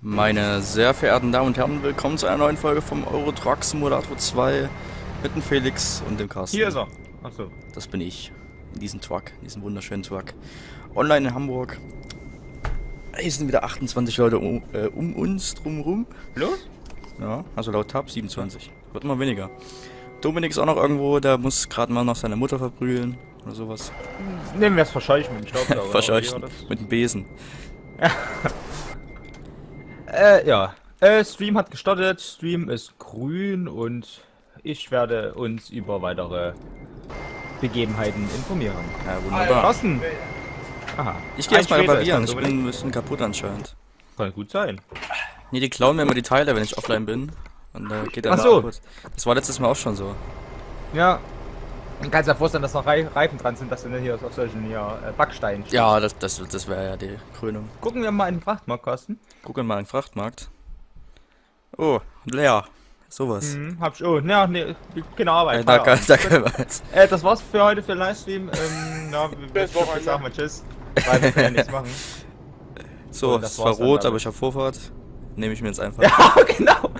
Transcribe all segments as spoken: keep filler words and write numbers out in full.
Meine sehr verehrten Damen und Herren, willkommen zu einer neuen Folge vom Euro Truck Simulator zwei mit dem Felix und dem Carsten. Hier ist er. Achso. Das bin ich. In diesem Truck, in diesem wunderschönen Truck. Online in Hamburg. Hier sind wieder achtundzwanzig Leute um, äh, um uns drumherum. Los? Ja, also laut Tab siebenundzwanzig. Wird immer weniger. Dominik ist auch noch irgendwo, der muss gerade mal noch seine Mutter verprügeln oder sowas. Nehmen wir es verscheuchen mit dem Staubsauger. Verscheuchen, mit dem Besen. Äh, ja. Äh, Stream hat gestartet, Stream ist grün und ich werde uns über weitere Begebenheiten informieren. Ja, wunderbar. Carsten! Aha. Ich gehe erstmal reparieren, ich bin ein bisschen kaputt anscheinend. Kann gut sein. Nee, die klauen mir immer die Teile, wenn ich offline bin. Und da äh, geht der Ach so. Kaputt. Das war letztes Mal auch schon so. Ja. Du kannst dir ja vorstellen, dass noch Reifen dran sind, dass du nicht hier auf solchen hier Backsteinen stehst. Ja, das, das, das wäre ja die Krönung. Gucken wir mal in den Frachtmarkt, Carsten. Gucken wir mal in den Frachtmarkt. Oh, leer. Sowas. Hm, hab ich, oh, ja, ne, keine Arbeit. Äh, da kann, da kann was. Äh, das war's für heute für den Livestream. ähm, na, bis Wochenende. Sagen wir tschüss. Weil wir können ja nichts machen. So, oh, das, das war rot, aber ich habe Vorfahrt. Nehme ich mir jetzt einfach. Ja, genau.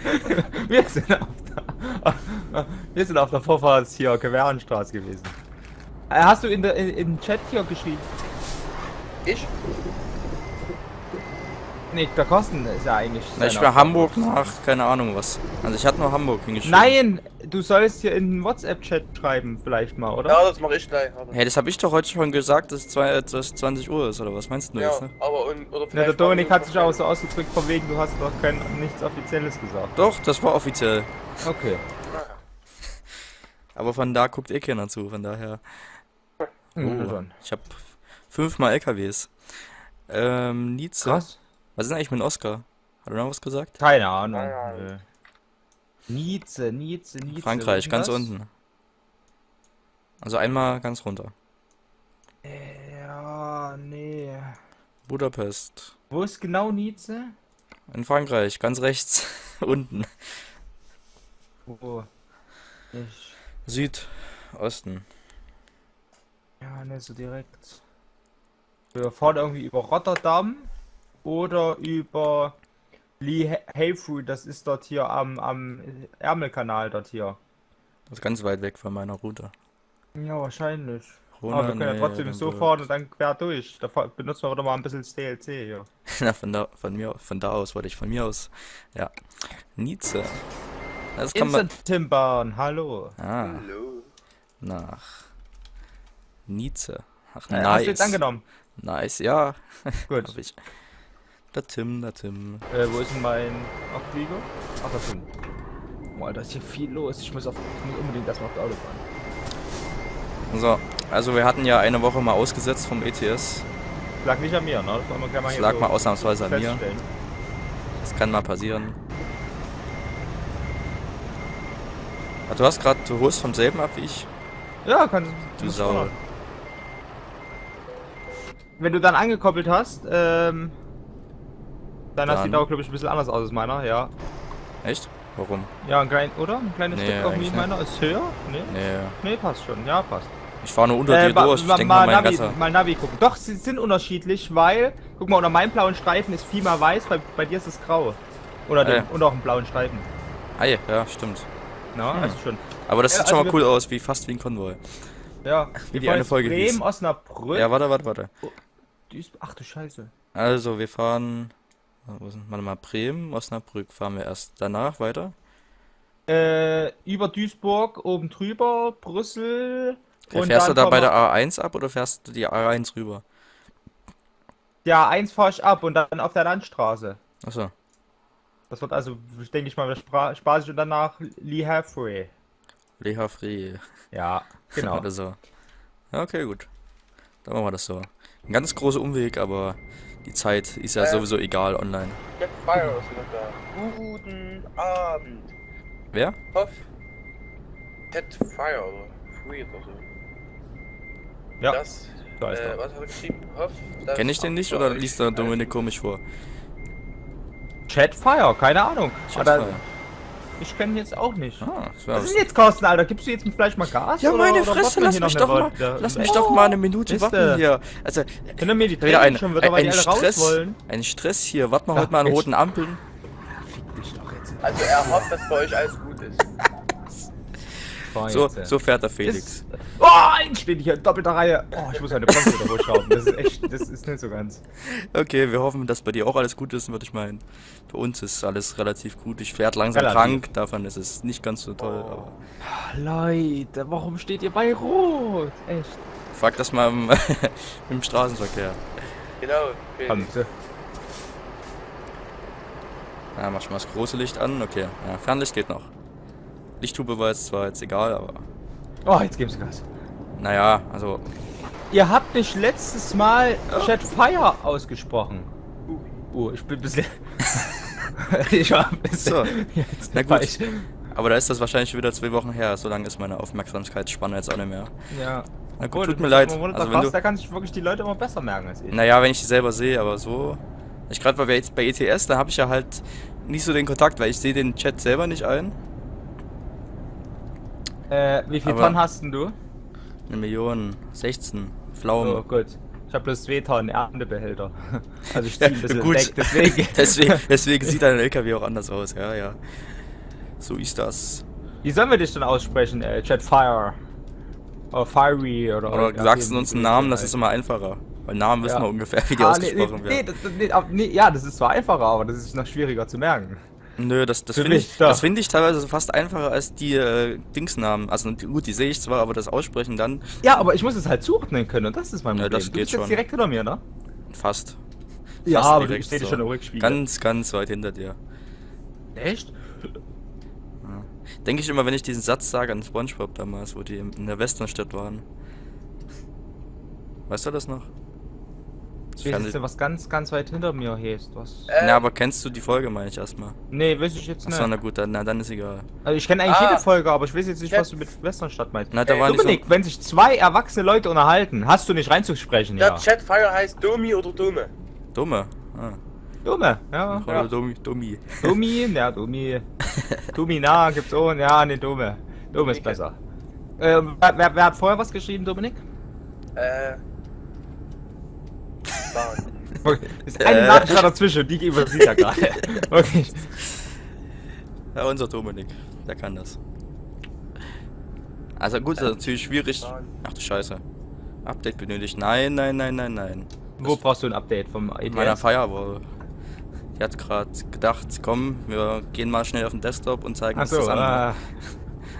Wir sind auf der, wir sind auf der Vorfahrt hier Gewehrenstraße gewesen. Hast du in der in, im Chat hier geschrieben? Ich? Nee, der Carsten ist ja eigentlich. Na, ich war Hamburg nach keine Ahnung was. Also ich hatte nur Hamburg hingeschrieben. Nein, du sollst hier in den WhatsApp-Chat schreiben vielleicht mal, oder? Ja, das mache ich gleich. Hey, das habe ich doch heute schon gesagt, dass es zwanzig Uhr ist, oder was meinst du ja, jetzt? Ne? Aber und, oder ja, der Dominik hat sich auch so ausgedrückt, von wegen, du hast doch kein, nichts Offizielles gesagt. Doch, das war offiziell. Okay. Aber von da guckt eh keiner zu, von daher. Mhm. Oh, ich habe fünfmal L K Ws. Ähm, Nizza. Krass. Was ist denn eigentlich mit Oscar? Hat er noch was gesagt? Keine Ahnung. Nö. Nietze, Nietze, Nietze. Frankreich, ganz das? unten. Also einmal ganz runter. Ja, nee. Budapest. Wo ist genau Nietze? In Frankreich, ganz rechts, unten. Oh. Ich. Südosten. Ja, ne, so direkt. Wir fahren irgendwie über Rotterdam. Oder über Lee Hayfruit, das ist dort hier am, am Ärmelkanal dort hier. Das ist ganz weit weg von meiner Route. Ja, wahrscheinlich. Rona, aber wir können nee, ja trotzdem so fahren und dann quer durch. Da benutzen wir doch mal ein bisschen das D L C hier. Na, von da, von mir, von da aus, wollte ich von mir aus. Ja. Nizza. Das kann man... Insta-Tim bauen, hallo. Ah. Hallo. Nach Nizza. Ach, nice. Hast du jetzt angenommen? Nice, ja. Gut. Hab ich. Der Tim, der Tim. Äh, wo ist denn mein Abflieger? Ach, da Tim. Boah, da ist hier viel los. Ich muss, auf, ich muss unbedingt erstmal auf das Auto fahren. So, also wir hatten ja eine Woche mal ausgesetzt vom E T S. Lag nicht an mir, ne? Das, man kann man das lag so mal ausnahmsweise an mir. Das kann mal passieren. Ach, du hast gerade, du holst vom selben ab wie ich? Ja, kannst du. Du Sau. Fahren. Wenn du dann angekoppelt hast, ähm... Deiner sieht auch, glaube ich, ein bisschen anders aus als meiner, ja. Echt? Warum? Ja, ein klein, oder? Ein kleines nee, Stück auch wie meiner. Ist höher? Nee? Nee. Nee, passt schon. Ja, passt. Ich fahre nur unter äh, dir durch. Ich denke mal, mein Navi, mal Navi gucken. Doch, sie sind unterschiedlich, weil... Guck mal, unter meinem blauen Streifen ist viel mehr weiß, bei, bei dir ist es grau. Oder dem, unter auch einem blauen Streifen. Ah ja, ja stimmt. Na, hm. also schon. Aber das sieht ja, also schon mal cool aus, wie fast wie ein Konvoi. Ja. Wie die eine Folge Bremen, Osnabrück. Ja, warte, warte, warte. Oh, ach du Scheiße. Also, wir fahren... Warte mal, Bremen, Osnabrück fahren wir erst danach weiter. Äh, über Duisburg, oben drüber, Brüssel. Okay, und fährst dann du da bei der A eins ab oder fährst du die A eins rüber? Die A eins fahre ich ab und dann auf der Landstraße. Achso. Das wird also, denke ich mal, wieder spaßig und danach Le Havre. Le Havre. Ja, genau. Oder so. Okay, gut. Dann machen wir das so. Ein ganz großer Umweg, aber die Zeit ist ja äh, sowieso egal online. Chatfire ist noch da. Guten Abend. Wer? Hoff. Chatfire oder Free oder so. Ja. Das, da ist äh, was hat er geschrieben? Hoff. Kenn ich den nicht oder liest der Dominik komisch vor? Chatfire, keine Ahnung. Chatfire. Ich kenne jetzt auch nicht. Ah, was ist denn jetzt, Carsten, Alter? Gibst du jetzt mit Fleisch mal Gas? Ja, meine oder, oder Fresse, lass mich, doch mal, lass mich oh, doch mal eine Minute warten hier. Also, können mir die wieder ein, schon, wird ein, ein Stress, wollen. Ein Stress hier. Warten wir heute mal an roten Ampeln. Fick dich doch jetzt. Also er hofft, dass bei euch alles gut ist. So, so fährt der Felix. Ist, oh, ich stehe hier in doppelter Reihe. Oh, ich muss meine Pommes wieder hochschrauben. Das ist echt, das ist nicht so ganz. Okay, wir hoffen, dass bei dir auch alles gut ist, würde ich meinen. Bei uns ist alles relativ gut. Ich fährt langsam relativ. krank, davon ist es nicht ganz so toll. Oh. Aber Leute, warum steht ihr bei Rot? Echt. Frag das mal im, im Straßenverkehr. Genau. Okay. Ja, mach schon mal das große Licht an. Okay, ja, Fernlicht geht noch. Lichthube war jetzt zwar jetzt egal, aber... Oh, jetzt gibt's Gas. Naja, also... Ihr habt mich letztes Mal oh. Chatfire ausgesprochen. Uh, ich bin ein bisschen... ich war ein bisschen... So. Jetzt Na gut, ich... aber da ist das wahrscheinlich wieder zwei Wochen her. So lange ist meine Aufmerksamkeitsspanne jetzt auch nicht mehr. Ja. Na gut, cool, tut mir leid. Also, wenn du... Da kann ich wirklich die Leute immer besser merken als ich. Naja, wenn ich die selber sehe, aber so... Ich gerade bei, bei E T S, da habe ich ja halt nicht so den Kontakt, weil ich sehe den Chat selber nicht ein. Äh, wie viel aber Tonnen hast denn du? Eine Million, sechzehn, Pflaumen. Oh gut, ich habe bloß zwei Tonnen Erntebehälter. Also ich zieh ein bisschen ja, weg, deswegen. deswegen. Deswegen sieht dein L K W auch anders aus, ja, ja. So ist das. Wie sollen wir dich denn aussprechen, äh, Chatfire? Oder Fiery oder... Oder, oder sagst du uns einen Namen, das ist immer einfacher. Weil Namen wissen ja. wir ungefähr, wie die ah, ausgesprochen nee, nee, werden. Nee, das, nee, ja, das ist zwar einfacher, aber das ist noch schwieriger zu merken. Nö, das, das finde ich, da. find ich teilweise fast einfacher als die äh, Dingsnamen. Also gut, die sehe ich zwar, aber das Aussprechen dann... Ja, aber ich muss es halt zuordnen können und das ist mein Problem. Ja, das geht du bist schon. Jetzt direkt hinter mir, ne? Fast. Ja, fast aber direkt, ich stehe so. schon im Rückspiegel. Ganz, ganz weit hinter dir. Echt? Ja. Denke ich immer, wenn ich diesen Satz sage an SpongeBob damals, wo die in der Westernstadt waren. Weißt du das noch? Ich weiß jetzt, was ganz, ganz weit hinter mir heißt. Was? Äh. Na, aber kennst du die Folge, meine ich erstmal? Nee, weiß ich jetzt nicht. Achso, na gut, dann, na, dann ist egal. Also ich kenne eigentlich ah. jede Folge, aber ich weiß jetzt nicht, was du mit Westernstadt meinst. Na, da hey, war Dominik, so wenn sich zwei erwachsene Leute unterhalten, hast du nicht reinzusprechen, der ja. Der Chatfire heißt Domi oder Dumme. Dumme? Ah. Dumme, ja. Oder ja. Domi, Domi. Domi, ja, Domi. Domi, na, gibt's auch, ja, ne, Dumme. Dumme ist besser. Äh, wer, wer, wer hat vorher was geschrieben, Dominik? Äh... Okay. Ist eine äh. Nachricht da dazwischen, die übersieht er gerade. Okay. Ja, unser Dominik, der kann das. Also gut, das ist natürlich schwierig. Ach du Scheiße. Update benötigt. Nein, nein, nein, nein, nein. Wo das brauchst du ein Update vom E T S? Meiner Firewall. Die hat gerade gedacht, komm, wir gehen mal schnell auf den Desktop und zeigen uns so, das an.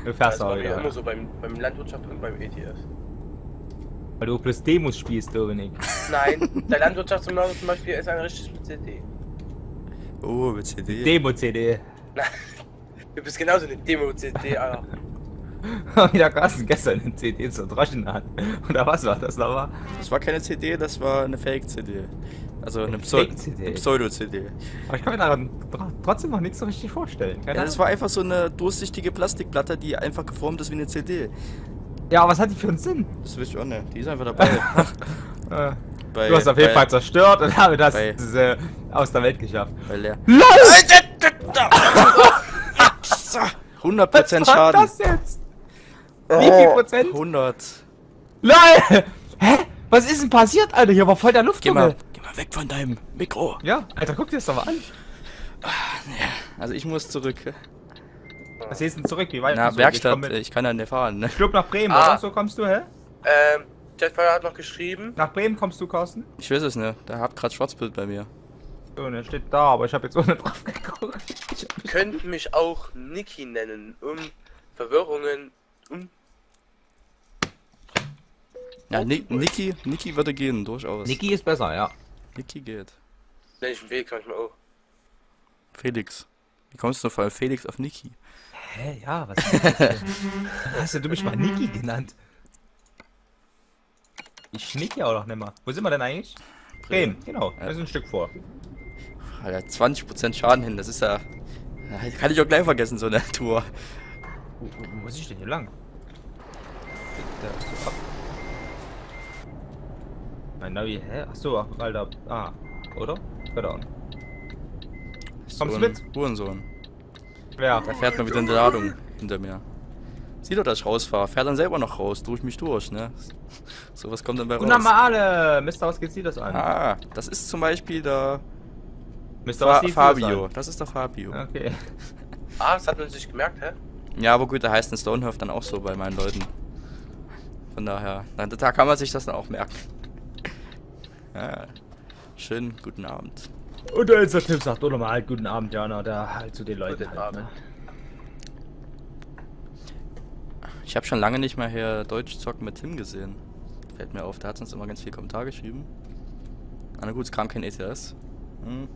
Du fährst auch wieder. Immer so beim, beim Landwirtschaft und beim E T S. Weil du plus Demos spielst, Dominik. Nein, der Landwirtschaftssimulator zum Beispiel ist ein richtiges mit C D. Oh, mit C D. Demo-C D. Du bist genauso eine Demo-C D, Alter. Wie der Carsten gestern eine C D zerdroschen hat. Oder was war das nochmal? Das war keine C D, das war eine Fake-C D. Also eine, eine Pseudo-C D. Pseudo Aber ich kann mir daran trotzdem noch nichts so richtig vorstellen. Ja, das war einfach so eine durchsichtige Plastikplatte, die einfach geformt ist wie eine C D. Ja, aber was hat die für einen Sinn? Das wisst ihr auch nicht. Die ist einfach dabei. bei, du hast auf jeden Fall zerstört und habe das bei, äh, aus der Welt geschafft. Bei leer. hundert Prozent Schaden. Was war das jetzt? Oh, wie viel Prozent? hundert. LOL! Hä? Was ist denn passiert, Alter? Hier war voll der Luft. Geh mal, geh mal weg von deinem Mikro. Ja, Alter, guck dir das doch mal an. Also ich muss zurück. Was hieß denn zurück? Wie weit? Na, Werkstatt, ich, ich kann ja nicht fahren, ne? Ich glaube nach Bremen, ah. oder? So kommst du, hä? Ähm, Jetfire hat noch geschrieben. Nach Bremen kommst du, Carsten? Ich weiß es nicht, da habt gerade Schwarzbild bei mir. So, ne, steht da, aber ich habe jetzt ohne drauf geguckt. Könnt mich auch Nicky nennen, um Verwirrungen, um... Ja, Ni Nicky, Nicky würde gehen, durchaus. Nicky ist besser, ja. Nicky geht. Nenn ich einen Weg manchmal auch. Felix. Wie kommst du von Felix auf Nicky? Hä, ja, was ist das? Hast du mich mal Nicky genannt? Ich schnicke ja auch noch nicht mal. Wo sind wir denn eigentlich? Bremen, Bremen. Genau. Ja. Da ist ein Stück vor. Alter, zwanzig Prozent Schaden hin, das ist ja... Kann ich auch gleich vergessen, so eine Tour. Wo, wo, wo muss ich denn hier lang? Da ist so ab. Mein Navi, hä? Achso, Alter. Ah, oder? Verdammt. Kommst du mit? Hurensohn. Ja. Da fährt man wieder eine Ladung hinter mir. Sieht doch, dass ich rausfahre. Fährt dann selber noch raus. Durch mich durch, ne? Sowas kommt dann bei raus. Normale! Mister Ausgeht sieht das an. Ah, das ist zum Beispiel der... Mister Fabio. Das ist der Fabio. Okay. Ah, das hat man sich gemerkt, hä? Ja, aber gut, da heißt ein Stonehof dann auch so bei meinen Leuten. Von daher, da kann man sich das dann auch merken. Ja. Schönen guten Abend. Und der Insta-Tim sagt doch nochmal halt guten Abend, Jana, da halt zu den Leuten. Halt, ne? Ich habe schon lange nicht mehr hier Deutsch zocken mit Tim gesehen. Fällt mir auf, der hat uns immer ganz viele Kommentare geschrieben. Na gut, es kam kein E T S. Hm.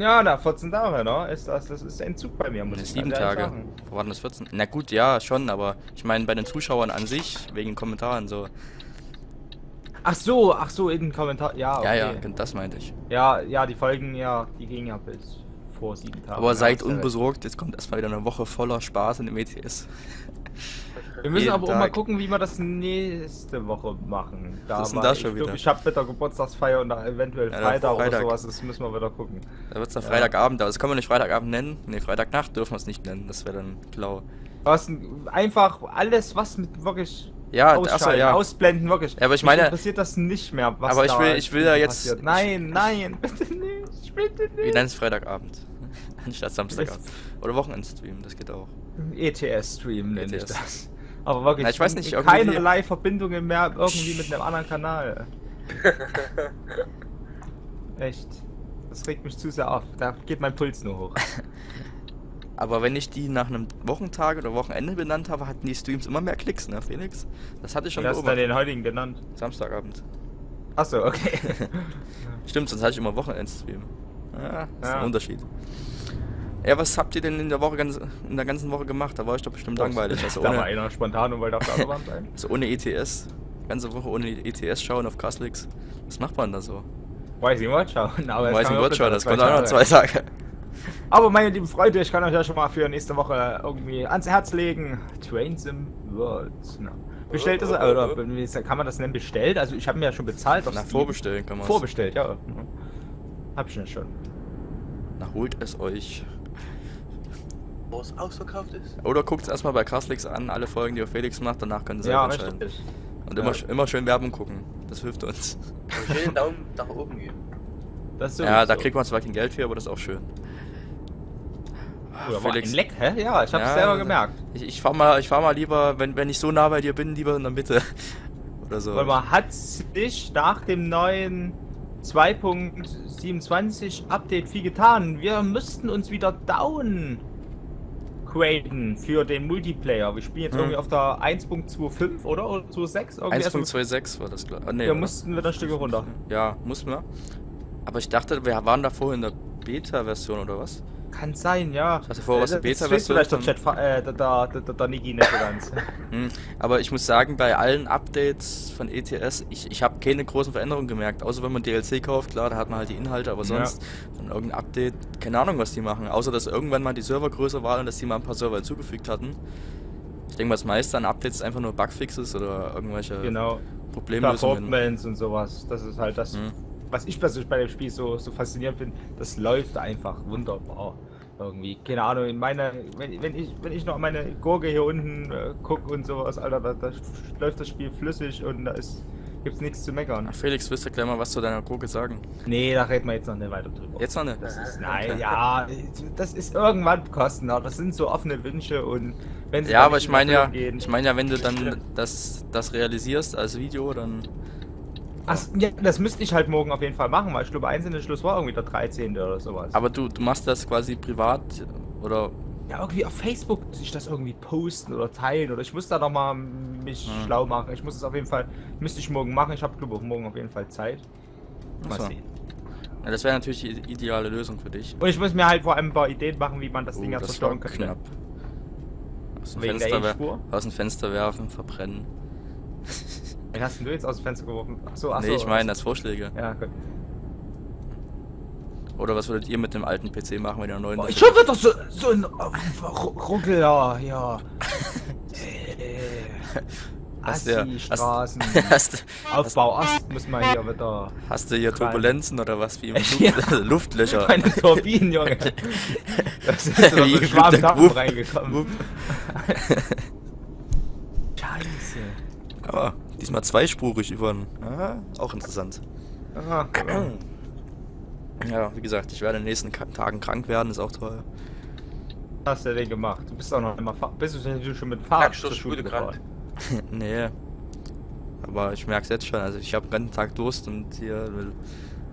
Ja, na, vierzehn Tage, ne? Ist das, das ist ein Zug bei mir, muss ich sagen. sieben Tage. Wo waren das vierzehn? Na gut, ja, schon, aber ich meine bei den Zuschauern an sich, wegen Kommentaren so. Ach so, ach so, in den Kommentar. Ja, okay. Ja, ja, das meinte ich. Ja, ja, die Folgen, ja, die gingen ab bis vor sieben Tagen. Aber seid unbesorgt, jetzt kommt erstmal wieder eine Woche voller Spaß in dem E T S. Wir müssen aber Tag. auch mal gucken, wie wir das nächste Woche machen. Da Was ist denn das schon ich, wieder? Ich hab wieder Geburtstagsfeier und da eventuell ja, Freitag, Freitag oder sowas, das müssen wir wieder gucken. Da wird's dann ja. Freitagabend, aber das können wir nicht Freitagabend nennen. Ne, Freitagnacht dürfen wir es nicht nennen, das wäre dann klar. Was, einfach alles, was mit wirklich ja, also, ja. ausblenden, wirklich. Ja, aber ich meine, mich interessiert das nicht mehr, was aber da ich will, ich will da jetzt... Passiert. Nein, nein, bitte nicht, bitte nicht. Wir nennen es Freitagabend. Anstatt Samstagabend. Oder Wochenendstream, das geht auch. E T S-Stream nenne ich das. Aber wirklich, na, ich weiß nicht, keinerlei Verbindungen mehr irgendwie mit einem anderen Kanal. Echt. Das regt mich zu sehr auf. Da geht mein Puls nur hoch. Aber wenn ich die nach einem Wochentag oder Wochenende benannt habe, hatten die Streams immer mehr Klicks, ne, Felix? Das hatte ich schon beobachtet. Du hast dann den heutigen genannt. Samstagabend. Achso, okay. Stimmt, sonst hatte ich immer Wochenendstream. Ja, das ja. ist ein Unterschied. Ja, was habt ihr denn in der Woche ganz, in der ganzen Woche gemacht? Da war ich doch bestimmt langweilig. Also da war einer spontan und wollte auf der Autobahn sein. So ohne E T S. Ganze Woche ohne E T S schauen auf Carslix. Was macht man da so? Weiß ich nicht, schauen. Aber Weiß ich nicht, schauen. Das kommt auch noch zwei Tage. Aber meine lieben Freunde, ich kann euch ja schon mal für nächste Woche irgendwie ans Herz legen. Train Sim World. Na. Bestellt ist er, oder kann man das nennen? Bestellt? Also ich habe mir ja schon bezahlt. Auf Na, vorbestellen kann man es. Vorbestellt, ja. Hab ich ja schon. Na, holt es euch. Wo es ausverkauft ist. Oder guckt es erstmal bei Carslix an, alle Folgen, die Felix macht, danach können sie ja, entscheiden. Richtig. Und immer, ja. immer schön Werbung gucken, das hilft uns. Und schön den Daumen nach oben geben. Das ja, da so. kriegt man zwar kein Geld für, aber das ist auch schön. Ach, Felix. Ein Leck, hä? Ja, ich hab's ja, selber gemerkt. Ich, ich fahr mal, ich fahr mal lieber, wenn, wenn ich so nah bei dir bin, lieber in der Mitte. Oder so. Weil man hat sich nach dem neuen zwei Punkt siebenundzwanzig Update viel getan. Wir müssten uns wieder down für den Multiplayer. Wir spielen jetzt hm. irgendwie auf der eins Punkt fünfundzwanzig oder, oder zwei Punkt sechs? eins Punkt sechsundzwanzig war das, glaube ich. Nee, wir mussten wieder ein Stück runter. Ja, mussten wir. Aber ich dachte, wir waren da vorhin in der Beta-Version oder was? Kann sein, ja. Ich dachte vorher, was äh, die Beta-Version ist. Vielleicht der Chatfire, äh, der, der, der, der, der Nicky nicht so ganz. hm. Aber ich muss sagen, bei allen Updates von E T S, ich, ich habe keine großen Veränderungen gemerkt. Außer wenn man D L C kauft, klar, da hat man halt die Inhalte, aber sonst ja. von irgendeinem Update, keine Ahnung, was die machen. Außer, dass irgendwann mal die Server größer waren und dass die mal ein paar Server hinzugefügt hatten. Ich denke mal, das meiste an Updates ist einfach nur Bugfixes oder irgendwelche genau. Problemlösungen. Genau, und sowas, das ist halt das... Hm. Was ich persönlich bei dem Spiel so, so faszinierend finde, das läuft einfach wunderbar. Irgendwie, keine Ahnung, in meiner, wenn, wenn, ich, wenn ich noch meine Gurke hier unten äh, gucke und sowas, Alter, da, da läuft das Spiel flüssig und da ist, gibt's nichts zu meckern. Ach Felix, willst du gleich mal was zu deiner Gurke sagen? Nee, da reden wir jetzt noch nicht weiter drüber. Jetzt noch nicht? Das ist, nein, okay. ja, das ist irgendwann kostenlos, das sind so offene Wünsche und wenn sie Ja, aber ich meine ja, ich meine ja, wenn du dann das, das realisierst als Video, dann... Ach, ja, das müsste ich halt morgen auf jeden Fall machen, weil ich glaube, einzelne Schluss war irgendwie der dreizehnte oder sowas. Aber du, du machst das quasi privat oder... Ja, irgendwie auf Facebook sich das irgendwie posten oder teilen oder ich muss da nochmal mich hm. schlau machen. Ich muss es auf jeden Fall, müsste ich morgen machen. Ich habe glaube morgen auf jeden Fall Zeit. Mal so. sehen. Ja, das wäre natürlich die ideale Lösung für dich. Und ich muss mir halt vor allem ein paar Ideen machen, wie man das oh, Ding ja zerstören kann. Knapp. Aus dem, Fenster aus dem Fenster werfen, verbrennen. Den hast du jetzt aus dem Fenster geworfen? Achso, achso. Nee, ich meine, das Vorschläge. Ja, gut. Oder was würdet ihr mit dem alten P C machen, wenn ihr einen neuen... Ich hoffe doch so, so ein Ruckler, ja. Dass der, Straßen. Hast, Aufbau Ost muss man hier wieder. Hast du hier rein. Turbulenzen oder was? Wie im ja. Luftlöcher. Meine Turbinen, Junge. Das ist so ein Schwarmdampf reingekommen. Scheiße. Aber diesmal zweispurig über den. Aha. Auch interessant. Aha. Ja, wie gesagt, ich werde in den nächsten Tagen krank werden, ist auch toll. Was hast du denn gemacht? Du bist doch noch immer. Bist du schon mit Fahrrad zur Schule gefahren? Nee. Aber ich merke es jetzt schon, also ich habe den ganzen Tag Durst und hier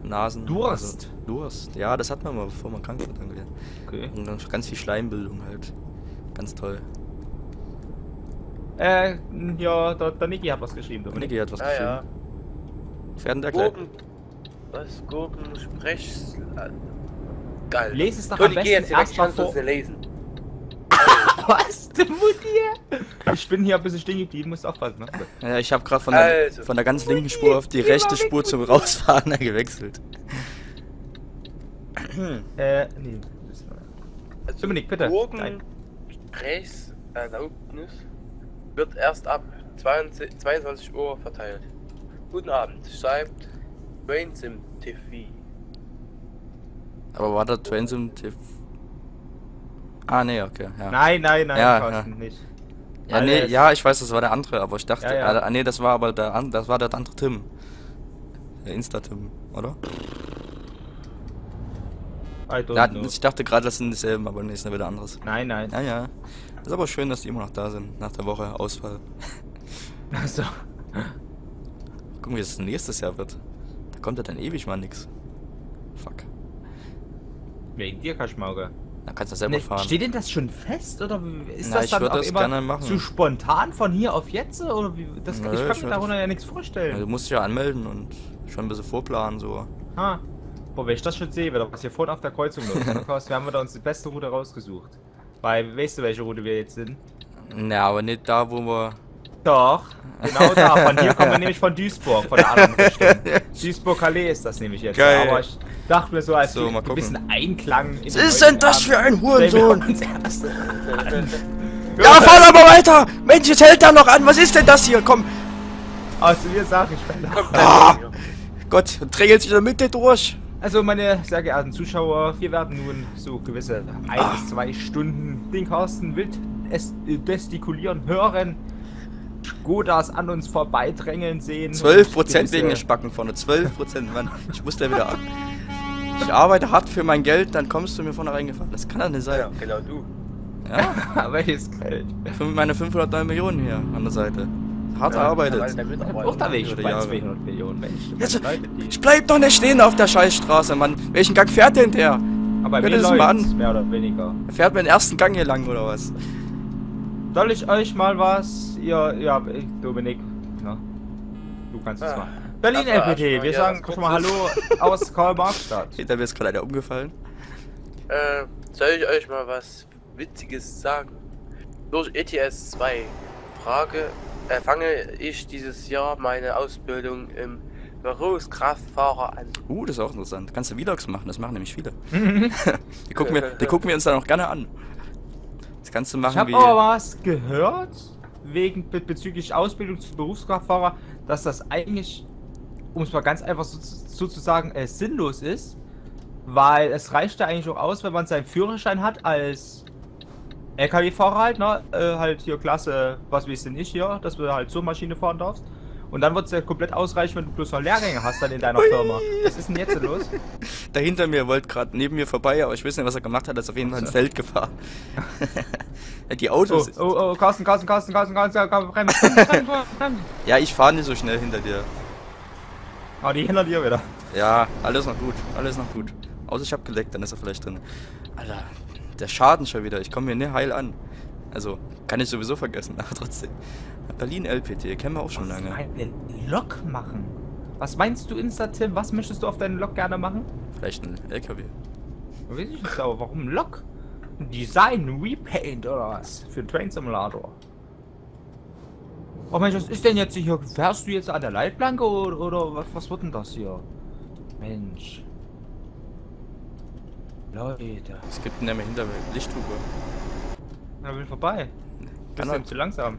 Nasen. Durst? Also Durst, ja, das hat man mal, bevor man krank wird. Okay. Und dann ganz viel Schleimbildung halt. Ganz toll. Äh, ja, der, der Nicky hat was geschrieben. Dominik. Nicky hat was ah, geschrieben. Ja. Pferden der Gurken. Was? Gurken, sprechst. Geil. Lese es doch am besten erstmal vor. Lesen. Was? Die Mutti? Ich bin hier ein bisschen stehen geblieben, musst aufpassen. Ne? Ja, ich habe gerade von, also, von der ganz linken Spur auf die rechte Spur zum Rausfahren gewechselt. äh, nee. Also, Dominik, bitte. Gurken, Gesprächserlaubnis wird erst ab zweiundzwanzig Uhr verteilt. Guten Abend, schreibt TrainsimTV. Aber war da TrainsimTV? Ah, nee, okay. Ja. Nein, nein, nein, ja, Carsten, ja. Nicht. Ja, Alter, nee, ja, ich weiß, das war der andere, aber ich dachte, ja, ja. Ah, nee, das war aber der, das war der andere Tim. Der Insta-Tim, oder? I don't ja, know. Ich dachte gerade, das sind dieselben, aber nächstes Mal wieder anderes. Nein, nein. Ja, ja. Ist aber schön, dass die immer noch da sind, nach der Woche Ausfall. Achso. Guck mal, wie es nächstes Jahr wird. Da kommt ja dann ewig mal nix. Fuck. Wegen dir, Kaschmauge. Da kannst du selber nee, fahren. Steht denn das schon fest oder ist na, das dann auch das immer zu spontan von hier auf jetzt? Oder wie, das, Nö, ich kann ich mir darunter ja nichts vorstellen. Ja, du musst dich ja anmelden und schon ein bisschen vorplanen so. Ah, boah, wenn ich das schon sehe, wird was hier vorne auf der Kreuzung los. Wir haben da uns die beste Route rausgesucht. Weil, weißt du, welche Route wir jetzt sind? Na, aber nicht da, wo wir... Doch, genau da. Von hier kommen wir nämlich von Duisburg, von der anderen Richtung. Duisburg-Calais ist das nämlich jetzt. Geil. Aber ich dachte mir so, als so, ein bisschen Einklang... Was ist denn das für ein Hurensohn? Ja, fahr doch mal weiter! Mensch, jetzt hält da noch an! Was ist denn das hier? Komm! Also wir sagen, ich bin da. Gott, drängelt sich in der Mitte durch! Also meine sehr geehrten Zuschauer, wir werden nun so gewisse ein bis zwei Stunden den Carsten wild gestikulieren hören. Skodas an uns vorbeidrängeln sehen. zwölf Prozent wegen den Spacken vorne. zwölf Prozent, Mann. Ich muss da wieder ab. Ich arbeite hart für mein Geld, dann kommst du mir vorne reingefahren. Das kann doch nicht sein. Ja, genau du. Ja, aber welches Geld? Meine fünfhundertneun Millionen hier an der Seite. Hart ja, erarbeitet. Auch da weg bei zweihundert Millionen, Mensch. Also, ich bleib doch nicht stehen auf der Scheißstraße, Mann. Welchen Gang fährt denn der? Aber mir läuft's mal an. Mehr oder weniger. Er fährt mir den ersten Gang hier lang, oder was? Soll ich euch mal was? Ja, ja, Dominik. Na, du kannst es ah, machen. Berlin L P T, wir ja, sagen schon mal Hallo aus Karl-Marx-Stadt. Da ist gerade einer umgefallen. Äh, soll ich euch mal was Witziges sagen? Durch E T S zwei Frage, äh, fange ich dieses Jahr meine Ausbildung im Berufskraftfahrer an. Uh, das ist auch interessant. Kannst du Vlogs machen, das machen nämlich viele. die, gucken wir, die gucken wir uns dann auch gerne an. Das kannst du machen, ich habe aber was gehört, wegen be bezüglich Ausbildung zum Berufskraftfahrer, dass das eigentlich, um es mal ganz einfach so, sozusagen äh, sinnlos ist, weil es reicht ja eigentlich auch aus, wenn man seinen Führerschein hat als L K W-Fahrer halt, ne? Äh, halt hier Klasse, was weiß denn ich hier, dass du halt zur Maschine fahren darfst. Und dann wird es ja komplett ausreichen, wenn du bloß noch Lehrgänge hast dann in deiner Firma. Was ist denn jetzt los? Da hinter mir wollte gerade neben mir vorbei, aber ich weiß nicht, was er gemacht hat. Er ist auf jeden Fall ins Feld gefahren. Die Autos... Oh, oh, oh, Carsten, Carsten, Carsten, Carsten, Carsten, Carsten, ja, ich fahre nicht so schnell hinter dir. Ah, die hinter dir wieder. Ja, alles noch gut, alles noch gut. Außer ich habe geleckt, dann ist er vielleicht drin. Alter, der Schaden schon wieder. Ich komme mir nicht heil an. Also, kann ich sowieso vergessen, aber trotzdem. Berlin L P T, kennen wir auch schon was lange. Einen Lok machen? Was meinst du, Insta-Tim? Was möchtest du auf deinen Lok gerne machen? Vielleicht ein L K W. Weiß ich nicht, aber warum ein Lok? Design, Repaint oder was? Für einen Train Simulator. Oh Mensch, was ist denn jetzt hier? Fährst du jetzt an der Leitplanke oder, oder was, was wird denn das hier? Mensch. Leute. Es gibt nämlich hinter mir Lichthupe. Da bin ich vorbei. Bisschen zu langsam.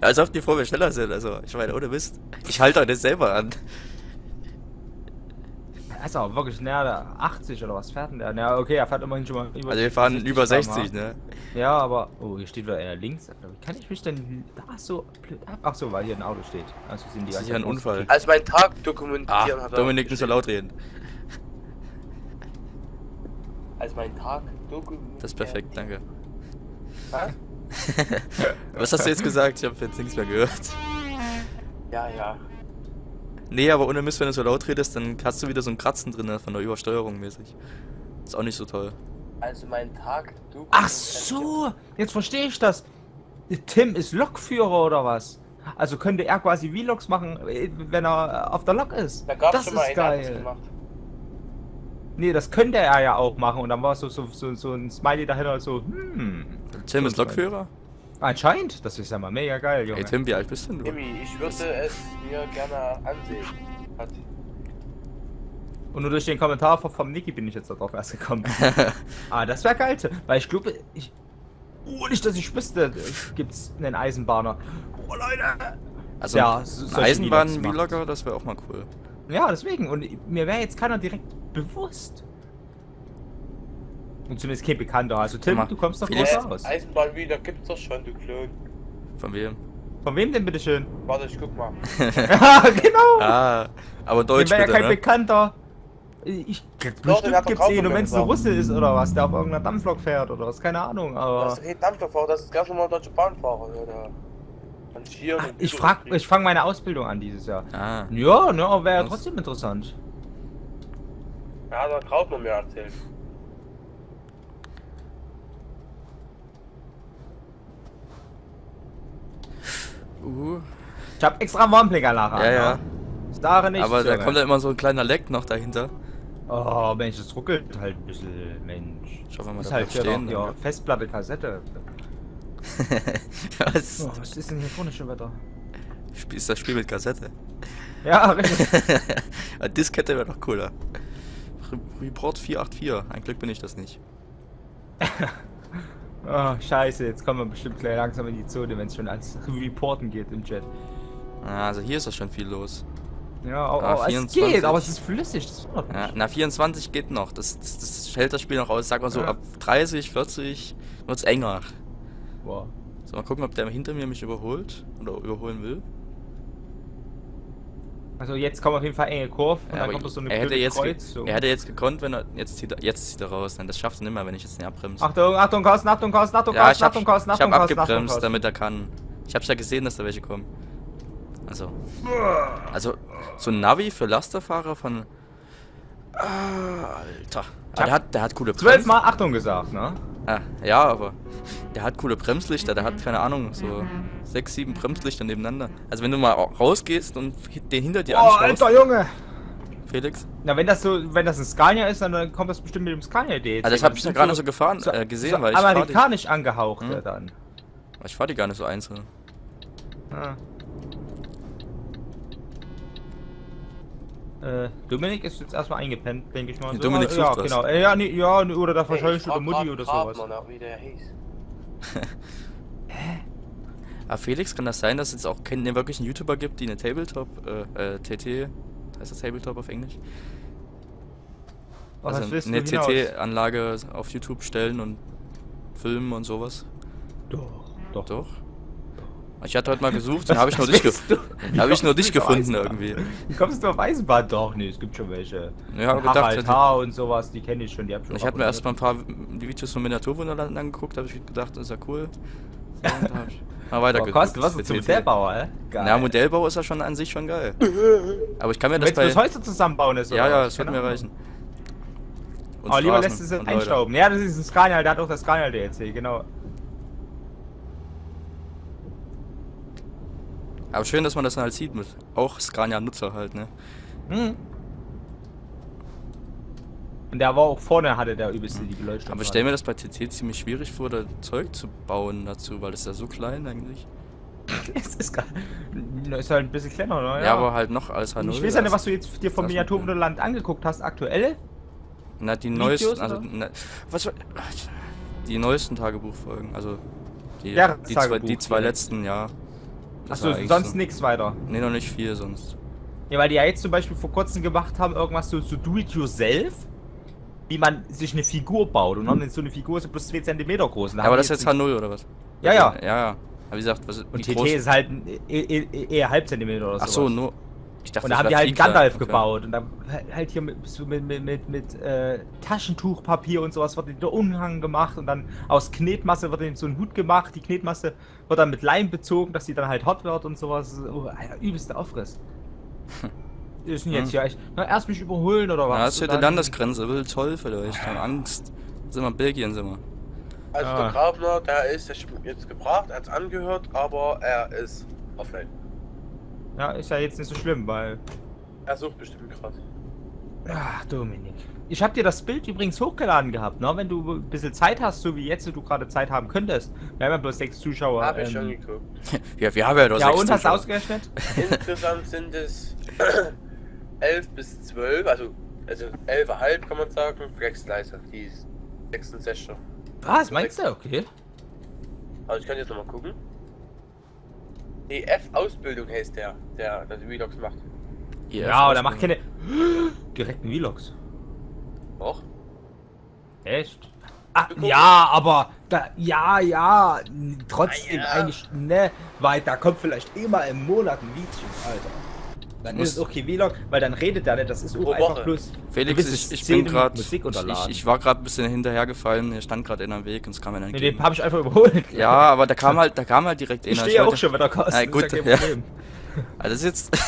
Als ob die vor mir schneller sind. Also, ich meine, ohne Mist. Ich halte euch das selber an. Das ist auch wirklich näher achtzig oder was fährt denn der? Na, okay, er fährt immerhin schon mal über. Also, wir fahren über sechzig, ne? Ja, aber. Oh, hier steht wieder einer links. Kann ich mich denn da so blöd ab? Ach so, weil hier ein Auto steht. Also, sind die das ist ja ein Unfall. Also, mein Tag dokumentieren hat er. Dominik, nicht so laut reden. Also, mein Tag dokumentieren. Das ist perfekt, danke. Was? Was hast du jetzt gesagt? Ich habe jetzt nichts mehr gehört. Ja, ja. Nee, aber ohne Mist, wenn du so laut redest, dann hast du wieder so ein Kratzen drin von der Übersteuerung mäßig. Ist auch nicht so toll. Also mein Tag... Du Ach so, jetzt verstehe ich das. Tim ist Lokführer oder was? Also könnte er quasi Vlogs machen, wenn er auf der Lok ist. Da gab's das schon mal ist geil. Nee, das könnte er ja auch machen. Und dann war so, so, so, so ein Smiley dahinter so, hm... Tim ist Lokführer? Anscheinend, das ist ja mal mega geil, Junge. Hey Tim, wie alt bist denn du? Timmy, ich würde es mir gerne ansehen. Hat. Und nur durch den Kommentar vom Nicky bin ich jetzt darauf erst gekommen. Ah, das wäre geil, weil ich glaube, ich... Oh, nicht, dass ich wüsste, gibt's einen Eisenbahner. Oh, Leute! Also ja, ein Eisenbahn-Vlogger, das wäre auch mal cool. Ja, deswegen. Und mir wäre jetzt keiner direkt bewusst. Und zumindest kein Bekannter. Also Tim, mal, du kommst doch groß raus. Eisenbahn wieder gibt's doch schon, du Klon. Von wem? Von wem denn bitteschön? Warte, ich guck mal. Ja, genau. Ah, aber Deutsch bitte, ja kein ne? Bekannter. Ich bestimmt gibt's eh, nur wenn es ein Russe ist oder was, der auf irgendeiner Dampflok fährt oder was, keine Ahnung, aber... Das ist kein Dampflokfahrer, das ist gar schon mal ein deutscher Bahnfahrer, oder? Ach, ich frag, ich fange meine Ausbildung an dieses Jahr. Ah. Ja, ne, aber wäre ja trotzdem interessant. Ja, da traut man mir erzählen. Uh. Ich hab extra Warnblinkanlage an. Ja, ja. Ich starre nicht. Aber da kommt ja immer so ein kleiner Leck noch dahinter. Oh Mensch, das ruckelt halt ein bisschen, Mensch. Schau mal, das ist halt stehen, ja, Festplatte, Kassette. Was? Oh, was ist denn hier vorne schon Wetter? Ist das Spiel mit Kassette? Ja, richtig. Diskette wäre doch cooler. Report vier acht vier. Ein Glück bin ich das nicht. Oh, scheiße, jetzt kommen wir bestimmt gleich langsam in die Zone, wenn es schon ans Reporten geht im Chat. Also hier ist doch schon viel los. Ja, oh, ah, oh, es geht, aber es ist flüssig. Das ja, na, vierundzwanzig geht noch, das, das, das hält das Spiel noch aus. Sag mal so, ja. Ab dreißig, vierzig wird es enger. Wow. So, mal gucken, ob der hinter mir mich überholt oder überholen will. Also jetzt kommt auf jeden Fall enge Kurve und ja, dann kommt so eine blöde Kreuz. So. Er hätte jetzt gekonnt, wenn er... Jetzt zieht er, jetzt zieht er raus. Nein, das schaffst du nicht mehr, wenn ich jetzt nicht abbremse. Achtung, Achtung, Carsten, Achtung, Carsten, Achtung, Carsten, ja, Achtung, Carsten, Achtung, Carsten, Achtung, Carsten. Ich hab abgebremst, damit er kann. Ich hab's ja gesehen, dass da welche kommen. Also... Also, so ein Navi für Lasterfahrer von... Ah, Alter. Aber der hat, der hat coole Bremslichter. Zwölfmal Achtung gesagt, ne? Ah, ja, aber... Der hat coole Bremslichter, der hat, keine Ahnung, so... Sechs, sieben Bremslichter nebeneinander. Also wenn du mal rausgehst und den hinter dir anschaust. Oh, alter Junge! Felix? Na, wenn das so, wenn das ein Scania ist, dann kommt das bestimmt mit dem Scania-D. Also das hab ich da gerade so gefahren, so, äh, gesehen, so weil ich amerikanisch die, angehaucht, hm? Ja, dann. Ich fahr die gar nicht so einzeln. Ah. Äh, Dominik ist jetzt erstmal eingepennt, denke ich mal. So, Dominik sucht ja, das. Genau. Äh, ja, nee, ja, oder da verscheuchte hey, Mutti oder sowas. Man auch, wie der hieß. Hä? Ah, Felix, kann das sein, dass es jetzt auch keinen wirklichen YouTuber gibt, die eine Tabletop, äh, äh, T T, heißt das Tabletop auf Englisch? Was also eine T T-Anlage auf YouTube stellen und filmen und sowas? Doch, doch. Doch? Ich hatte heute mal gesucht, dann habe ich, hab ich nur dich gefunden irgendwie. Wie kommst du auf Eisenbahn? Doch, nee, es gibt schon welche. Ja, hab gedacht, Harald H. und sowas, die kenne ich schon, die hab schon. Ich habe mir erstmal ein paar Videos von Miniaturwunderland angeguckt, habe ich gedacht, das ist ja cool. So, da hab ich mal weitergeguckt. Was ist zum Modellbauer, ey? Geil. Na, Modellbau ist ja schon an sich schon geil. Aber ich kann mir das bei... Wenn du das Häuser zusammenbauen ist, oder? Ja, ja, das wird mir reichen. Aber lieber lässt es jetzt einstauben. Ja, das ist ein Scania, der hat auch das Scania D L C, genau. Aber schön, dass man das dann halt sieht mit auch Scania-Nutzer halt, ne? Mhm. Und der war auch vorne, hatte der übelste die Beleuchtung. Aber ich stelle mir das bei T T ziemlich schwierig vor, da Zeug zu bauen dazu, weil das ist ja so klein eigentlich. Es ist gar ist halt ein bisschen kleiner, oder? Ja, ja, aber halt noch als Hannover. Ich weiß ja nicht, was du jetzt dir vom Miniaturwunderland angeguckt hast, aktuell? Na, die Videos, neuesten, also, na, was, die neuesten Tagebuchfolgen, also die, die, zwei, die zwei letzten, ja. Achso, sonst so. nichts weiter? Ne, noch nicht viel sonst. Ja, weil die ja jetzt zum Beispiel vor kurzem gemacht haben, irgendwas so, so do-it-yourself, wie man sich eine Figur baut. Und dann so eine Figur so plus zwei Zentimeter groß. Ja, aber das ist jetzt H null oder was? Ja, ja. Ja, ja. Aber wie gesagt, was, und T T groß? Ist halt eher halb Zentimeter oder so. Achso, nur. Ich dachte, und da haben die halt Gandalf okay. gebaut. Und dann halt hier mit, so mit, mit, mit, mit äh, Taschentuchpapier und sowas wird der Umhang gemacht. Und dann aus Knetmasse wird dann so ein Hut gemacht. Die Knetmasse wird dann mit Leim bezogen, dass die dann halt hot wird und sowas. Oh, Alter, übelster Aufriss. Ist nicht hm. jetzt hier echt. Na, erst mich überholen oder was? Ja, das ist ja die Landesgrenze. Ein bisschen Zoll vielleicht. Haben Angst. Sind wir in Belgien, sind wir. Also ah. der Grabner, der ist jetzt gebracht, als angehört, aber er ist offline. Ja, ist ja jetzt nicht so schlimm, weil... Er sucht bestimmt gerade. Ach, Dominik. Ich hab dir das Bild übrigens hochgeladen gehabt, ne? Wenn du ein bisschen Zeit hast, so wie jetzt, du gerade Zeit haben könntest. Wir haben ja bloß sechs Zuschauer. Hab ähm, ich schon geguckt. Ja, wir haben ja doch ja, sechs und Zuschauer. Hast du ausgerechnet? Insgesamt sind es elf bis zwölf, also, also elf Komma fünf kann man sagen. Flexleiser, die sechsundsechzig. Was, meinst du? Okay. Also ich kann jetzt nochmal gucken. E F Ausbildung heißt der, der, der die Vlogs macht. E F ja, aber der macht keine direkten Vlogs. Doch. Echt? Ah, ja, aber da, ja, ja, trotzdem ja. eigentlich, ne, weil da kommt vielleicht immer im Monat ein Video, Alter. Dann Muss ist es auch kein Vlog, weil dann redet der nicht, das ist auch einfach bloß. Felix, ich, ich bin gerade, ich, ich war gerade ein bisschen hinterhergefallen, ich stand gerade in einem Weg und es kam mir dann entgegen. Nee, den hab ich einfach überholt. Ja, aber da kam halt, da kam halt direkt einer. Ich stehe ja auch schon wieder, Carsten, na, gut, das ist ja kein Problem. Ja. Also das ist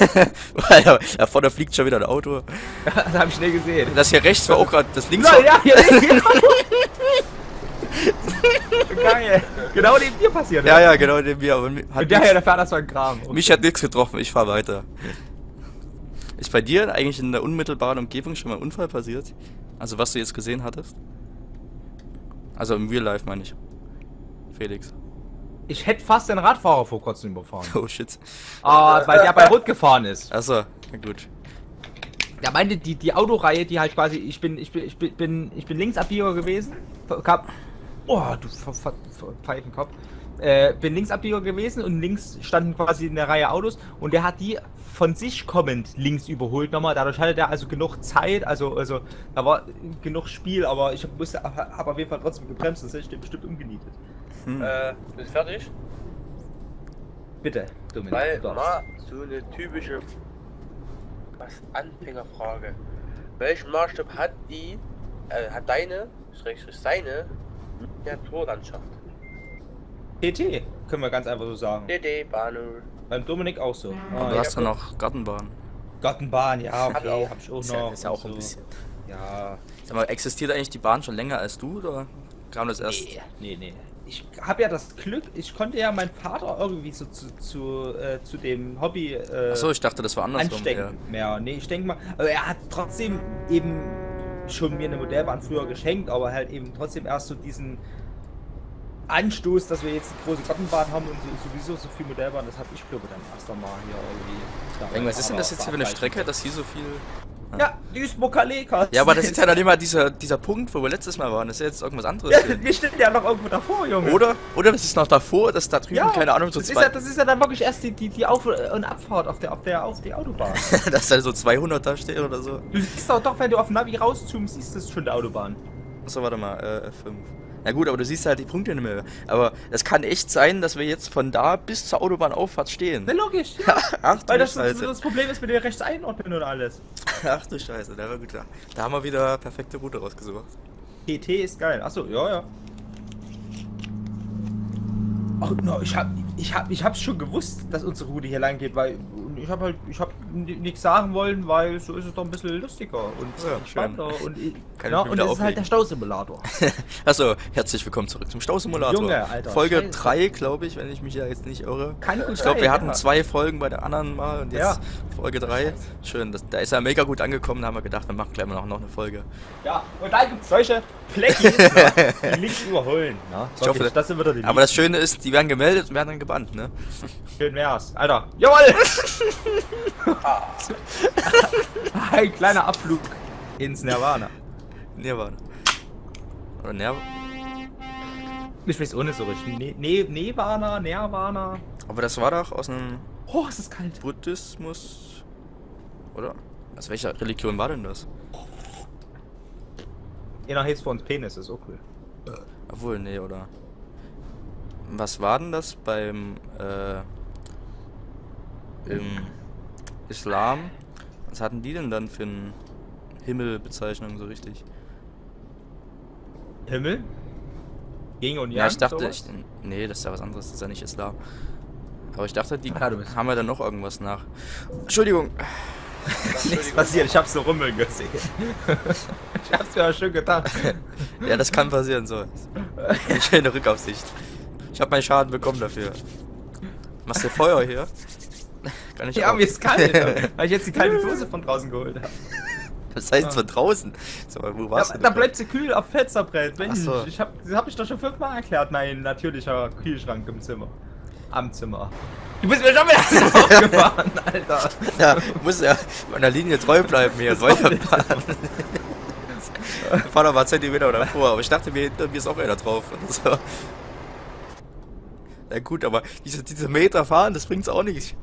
jetzt, da vorne fliegt schon wieder ein Auto. Ja, das hab ich schnell gesehen. Das hier rechts war auch gerade, das links war... Ja, hier links. Geil. Genau neben dir passiert, oder? Ja, ja, genau neben mir. Und der hier, der fährt das war ein Kram. Okay. Mich hat nichts getroffen, ich fahr weiter. Ist bei dir eigentlich in der unmittelbaren Umgebung schon mal ein Unfall passiert? Also was du jetzt gesehen hattest? Also im Real Life meine ich. Felix. Ich hätte fast den Radfahrer vor kurzem überfahren. Oh shit. Ah, weil der bei Rot gefahren ist. Achso, na gut. Der meinte die, die Autoreihe, die halt quasi, ich bin, ich bin, ich bin, ich bin, ich bin Linksabbieger gewesen. Kap oh, du Pfeifenkopf. Äh, bin Linksabbieger gewesen und links standen quasi in der Reihe Autos und der hat die von sich kommend links überholt nochmal. Dadurch hatte der also genug Zeit, also, also da war genug Spiel, aber ich musste, habe auf jeden Fall trotzdem gebremst, sonst hätte ich den bestimmt umgenietet. Hm. Äh, bist du fertig? Bitte, Dominik. Weil mal so eine typische was Anfängerfrage. Welchen Maßstab hat die, äh, hat deine, schrägstrich seine Miniaturlandschaft? T T, können wir ganz einfach so sagen. T T, Bahnhof. Beim Dominik auch so. Ah, du hast ja noch Gartenbahn. Gartenbahn, ja, okay, hab ich auch, hab ich auch ist noch. Ja, ist ja auch so. Ein bisschen. Ja. Sag mal, existiert eigentlich die Bahn schon länger als du, oder kam das erst? Nee, nee, nee. Ich habe ja das Glück, ich konnte ja meinen Vater irgendwie so zu, zu, äh, zu dem Hobby äh, Achso, ich dachte, das war andersrum. Anstecken ja. mehr. Nee, ich denke mal, aber er hat trotzdem eben schon mir eine Modellbahn früher geschenkt, aber halt eben trotzdem erst so diesen Anstoß, dass wir jetzt eine große Gartenbahn haben und sowieso so viel Modellbahn, das habe ich glaube dann erst einmal hier irgendwie. Was ist denn das jetzt hier für eine Strecke, dass hier so viel... Ja, ja Duisburg-Calais, Carsten. Ja, aber das ist ja dann immer dieser, dieser Punkt, wo wir letztes Mal waren, das ist ja jetzt irgendwas anderes. Ja, wir stehen ja noch irgendwo davor, Junge. Oder? Oder das ist noch davor, dass da drüben, ja, keine Ahnung, so das zwei... Ist ja, das ist ja dann wirklich erst die, die, die Auf- und Abfahrt auf der, auf der, auf der Autobahn. Dass da so zweihundert da stehen oder so. Du siehst doch doch, wenn du auf Navi rauszoomst, siehst du schon die Autobahn. Achso, warte mal, äh, F fünf. Na gut, aber du siehst halt die Punkte nicht mehr. Aber das kann echt sein, dass wir jetzt von da bis zur Autobahnauffahrt stehen. Na logisch. Ja. Ach du Weil das, Scheiße. das Problem ist mit der rechts einordnen und alles. Ach du Scheiße, da war gut. Da haben wir wieder perfekte Route rausgesucht. P T ist geil. Achso, ja, ja. Ach, no, ich hab, ich hab, ich hab's schon gewusst, dass unsere Route hier lang geht, weil ich hab halt, ich hab nichts sagen wollen, weil so ist es doch ein bisschen lustiger und ja, entspannter schön. und, genau, und das auflegen. Ist halt der Stausimulator. Achso, herzlich willkommen zurück zum Stausimulator. Junge, Alter, Folge Scheiße. drei, glaube ich, wenn ich mich ja jetzt nicht irre. Kann gut ich glaube, wir hatten ja. zwei Folgen bei der anderen mal und jetzt ja. Folge drei. Scheiße. Schön, das, da ist er mega gut angekommen, da haben wir gedacht, wir machen gleich mal noch eine Folge. Ja, und da gibt's solche Plecken, die nichts überholen. Na, ich hoffe, das sind wieder die aber das Schöne ist, die werden gemeldet und werden dann gebannt, ne? Schön wär's. Alter, jawoll! Ein kleiner Abflug ins Nirvana. Nirvana. Oder Nirvana? Ich weiß ohne so richtig. Ne Nirvana, Nirvana. Aber das war doch aus einem... Oh, es ist kalt. Buddhismus... Oder? Aus welcher Religion war denn das? Ja, da jetzt vor uns Penis, ist auch cool. Obwohl, nee, oder? Was war denn das beim... Äh, im Islam? Was hatten die denn dann für eine Himmelbezeichnung so richtig? Himmel? Yin und Yang? Ja, ich dachte, sowas? Ich, nee, das ist ja was anderes, das ist ja nicht Islam. Aber ich dachte, die ah, haben ja dann noch irgendwas nach. Entschuldigung! Nichts passiert, ich hab's so rummeln gesehen. Ich hab's mir aber schön gedacht. Ja, das kann passieren, so. Eine schöne Rückaufsicht. Ich hab meinen Schaden bekommen dafür. Machst du Feuer hier? Kann ich ja, auch. Mir ist kalt, weil ich jetzt die kalte Dose von draußen geholt habe. Das heißt von draußen? So, wo warst da, du da bleibt sie kühl auf Fensterbrett. Mensch, so. ich hab, das hab ich doch schon fünfmal erklärt. Mein natürlicher Kühlschrank im Zimmer. Am Zimmer. Du bist mir schon wieder aufgefahren, Alter. Ja, muss ja meiner Linie treu bleiben hier. Fahr doch mal Zentimeter oder vor, aber ich dachte mir, hinter mir ist auch einer drauf. Und so. Na gut, aber diese, diese Meter fahren, das bringt's auch nicht.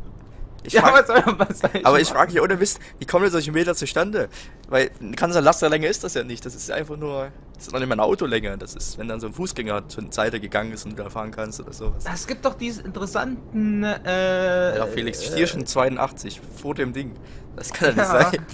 Ich ja, frag, was soll ich aber ich frage mich ohne Mist, wie kommen denn solche Meter zustande? Weil eine ganze Lasterlänge ist das ja nicht, das ist einfach nur, das ist noch nicht mal eine Autolänge, das ist, wenn dann so ein Fußgänger zur Seite gegangen ist und da fahren kannst oder sowas. Es gibt doch diesen interessanten, äh... Ja, Felix, äh, Stierchen zweiundachtzig, vor dem Ding, das kann ja nicht sein.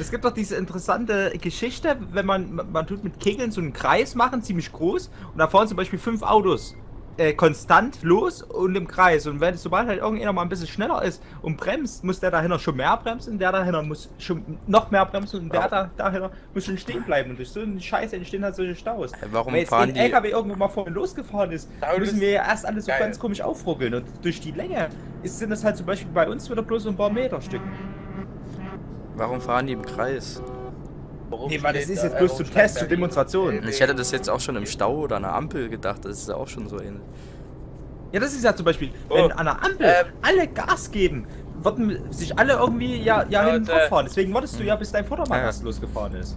Es gibt doch diese interessante Geschichte, wenn man, man tut mit Kegeln so einen Kreis machen, ziemlich groß, und da fahren zum Beispiel fünf Autos. Äh, konstant los und im Kreis, und wenn sobald halt irgendjemand mal ein bisschen schneller ist und bremst, muss der dahinter schon mehr bremsen, der dahinter muss schon noch mehr bremsen und der da, dahinter muss schon stehen bleiben, und durch so eine Scheiße entstehen halt solche Staus. Warum Weil jetzt fahren ein die L K W irgendwo mal vorhin losgefahren ist, müssen wir ja erst alles so geil. Ganz komisch aufruckeln, und durch die Länge ist, sind das halt zum Beispiel bei uns wieder bloß ein paar Meter Stück. Warum fahren die im Kreis? Warum nee, weil das ist da jetzt bloß zum Test, zur Demonstration. Ich hätte das jetzt auch schon im Stau oder an der Ampel gedacht, das ist ja auch schon so ähnlich. Ja, das ist ja zum Beispiel, oh. wenn an der Ampel ähm. alle Gas geben, würden sich alle irgendwie ja, ja hinten drauf fahren. Deswegen wartest du ja, bis dein Vordermann ja. losgefahren ist.